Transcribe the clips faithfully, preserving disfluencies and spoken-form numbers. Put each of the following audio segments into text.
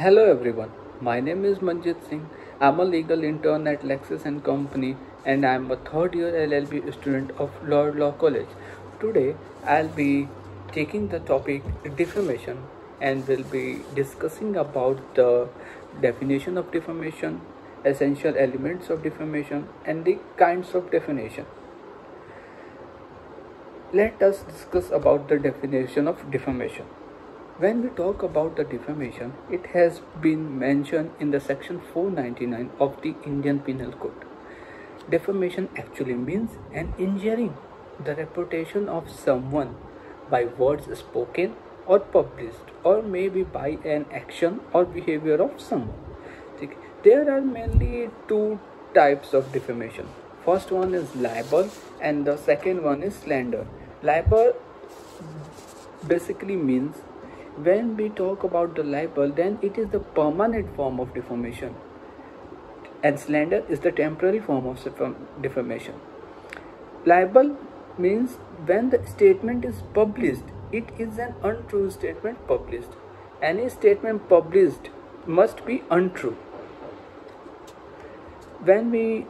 Hello everyone, my name is Manjit Singh. I'm a legal intern at Lexis and Company and I'm a third year L L B student of Lord Law College. Today I'll be taking the topic defamation and will be discussing about the definition of defamation, essential elements of defamation and the kinds of defamation. Let us discuss about the definition of defamation. When we talk about the defamation, it has been mentioned in the section four ninety-nine of the Indian Penal Code. Defamation actually means an injuring the reputation of someone by words spoken or published, or maybe by an action or behavior of someone. There are mainly two types of defamation. First one is libel and the second one is slander. Libel basically means, when we talk about the libel, then it is the permanent form of defamation and slander is the temporary form of defamation. Libel means when the statement is published, it is an untrue statement published. Any statement published must be untrue. When we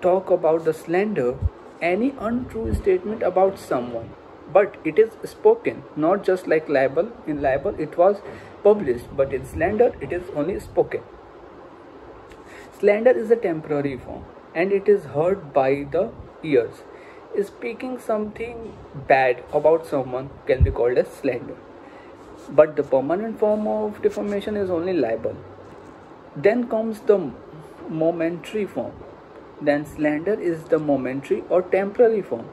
talk about the slander, any untrue statement about someone, but it is spoken, not just like libel. In libel it was published, but in slander it is only spoken. Slander is a temporary form and it is heard by the ears. Speaking something bad about someone can be called as slander, but the permanent form of defamation is only libel. Then comes the momentary form. Then slander is the momentary or temporary form.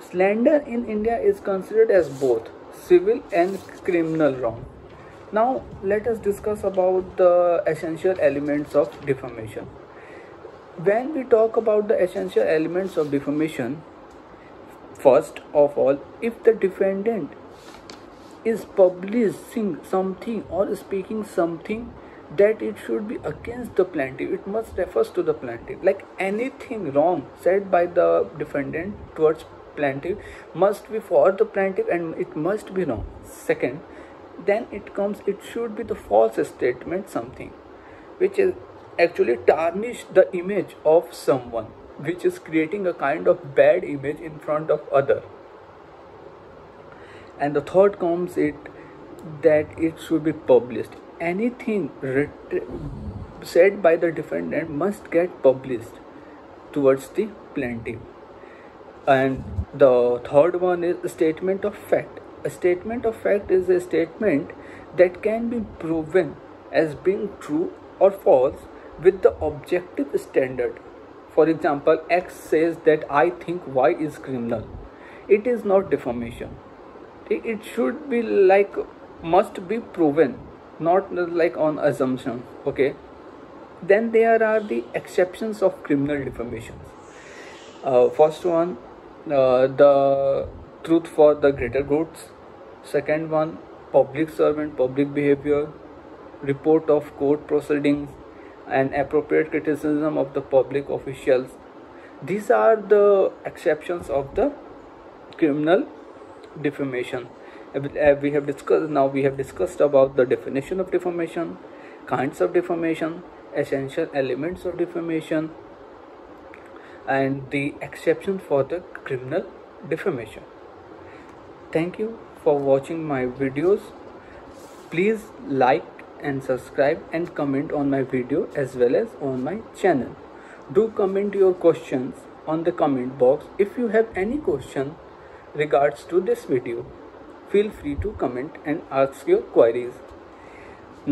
Slander in India is considered as both civil and criminal wrong. Now let us discuss about the essential elements of defamation. When we talk about the essential elements of defamation, first of all, if the defendant is publishing something or speaking something, that it should be against the plaintiff. It must refers to the plaintiff. Like anything wrong said by the defendant towards plaintiff must be for the plaintiff and it must be wrong. Second, then it comes, it should be the false statement, something which is actually tarnish the image of someone, which is creating a kind of bad image in front of other. And the third comes it that it should be published. Anything said by the defendant must get published towards the plaintiff. And the third one is a statement of fact. A statement of fact is a statement that can be proven as being true or false with the objective standard. For example, X says that I think Y is criminal. It is not defamation. It should be like, must be proven, not like on assumption. Okay. Then there are the exceptions of criminal defamations. Uh, first one, Uh, the truth for the greater goods. Second one, public servant, public behavior, report of court proceedings, and appropriate criticism of the public officials. These are the exceptions of the criminal defamation. We have discussed now we have discussed about the definition of defamation, kinds of defamation, essential elements of defamation, and the exception for the criminal defamation. Thank you for watching my videos. Please like and subscribe and comment on my video as well as on my channel. Do comment your questions on the comment box. If you have any question regards to this video, feel free to comment and ask your queries.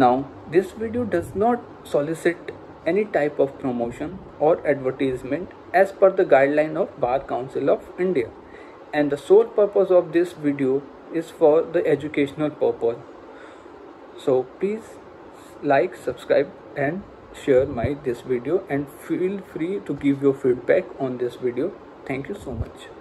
Now, this video does not solicit any type of promotion or advertisement as per the guideline of Bar Council of India, and the sole purpose of this video is for the educational purpose. So please like, subscribe and share my this video and feel free to give your feedback on this video. Thank you so much.